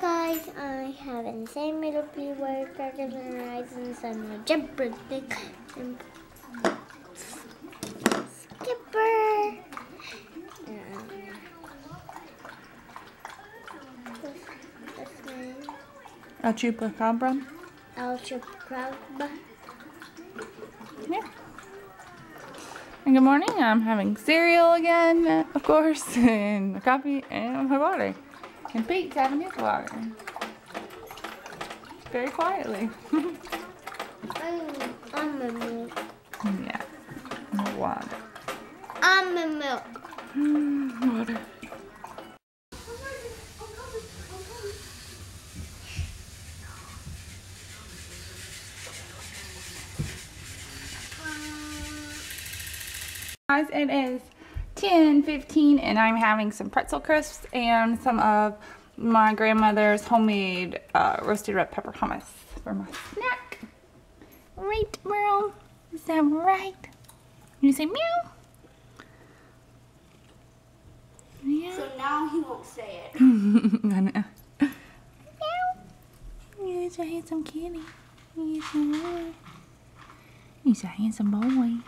guys, I have an insane middle P word, crackers and horizons, and my jumper thick and skipper. What's name? El chupacabra. El chupacabra. Yeah. And good morning, I'm having cereal again, of course, and a coffee and my water. And Pete's having his water. Very quietly. I'm a milk. Yeah. No water. I'm a milk. Water. Guys, it is 10:15 and I'm having some pretzel crisps and some of my grandmother's homemade roasted red pepper hummus for my snack. Right, Merle? Is that right? You say meow? Yeah. So now he won't say it. I know. Meow. He's a handsome kitty. He's a handsome boy.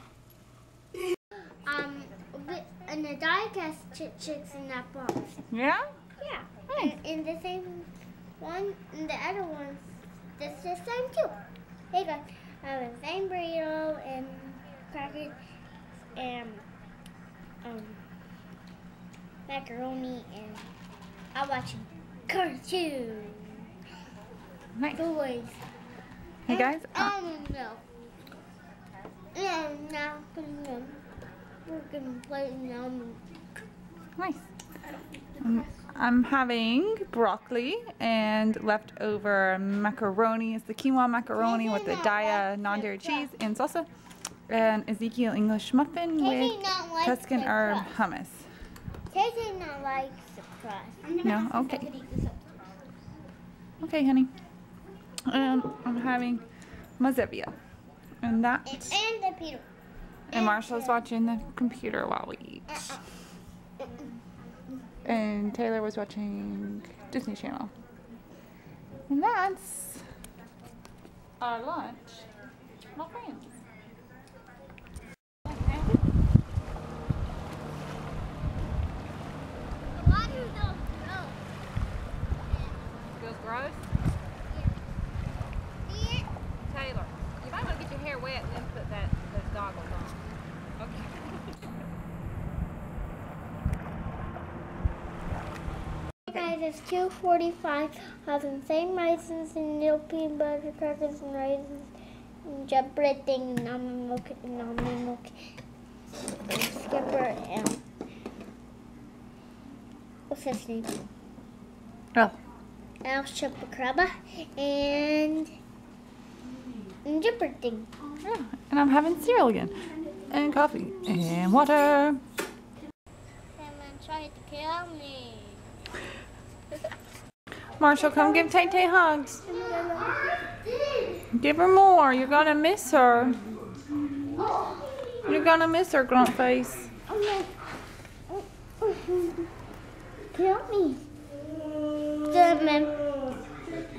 And the Daiya cast chicks in that box. Yeah? Yeah. Nice. And the same one, and the other one's just the same too. They got the same burrito and crackers and macaroni, and I watch cartoon. Nice. Boys. Hey guys. We're gonna play now. Nice. I'm having broccoli and leftover macaroni. It's the quinoa macaroni with the Daiya non-dairy cheese and salsa, and Ezekiel English muffin with Tuscan herb hummus. Casey not likes the crust. No, okay. Okay, honey. And I'm having mazevia, and that. And the pita. And Marshall's watching the computer while we eat. And Taylor was watching Disney Channel. And that's our lunch. My friends. The water feels gross. Feels gross? Yeah. Taylor, you might want to get your hair wet and then put that goggles on. Guys, it's 2:45. I have insane raisins and little peanut butter crackers and raisins and jumper thing and almond milk and skipper and what's his name? Oh. El chupacabra and jumper thing. Yeah, and I'm having cereal again, and coffee, and water. Someone tried to kill me. Marshall, come give Tay Tay hugs. Give her more. You're gonna miss her. You're gonna miss her, grunt face. Kill me.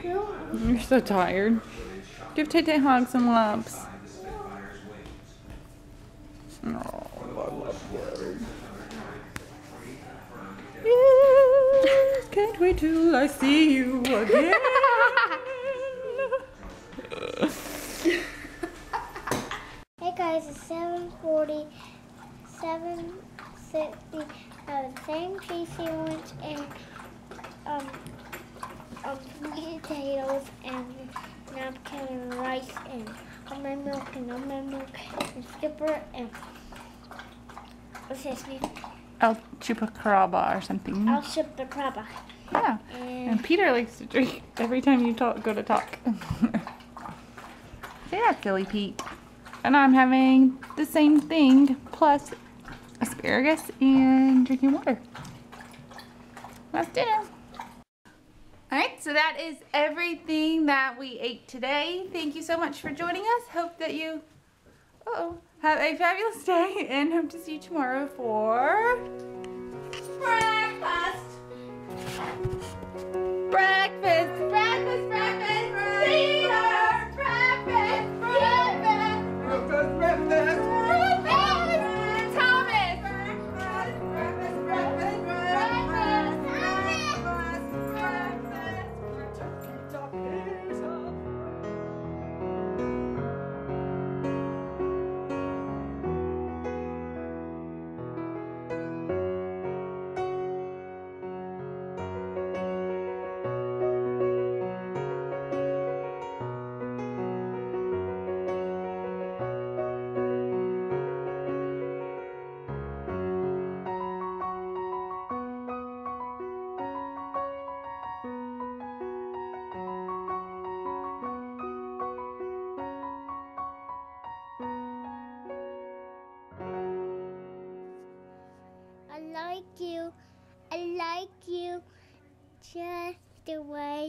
You're so tired. Give Tay Tay hugs and loves. Oh, yes, can't wait till I see you again. Hey guys, it's 7:40, 7:60. I have the same cheese sandwich and potatoes and napkin and rice and almond milk and skipper and what's his name? El chupacabra or something. El chupacabra. Yeah. And Peter likes to drink every time you go to talk. Yeah, Philly Pete. And I'm having the same thing plus asparagus and drinking water. That's dinner. Alright, so that is everything that we ate today. Thank you so much for joining us. Hope that you have a fabulous day, and hope to see you tomorrow for breakfast. like you just the way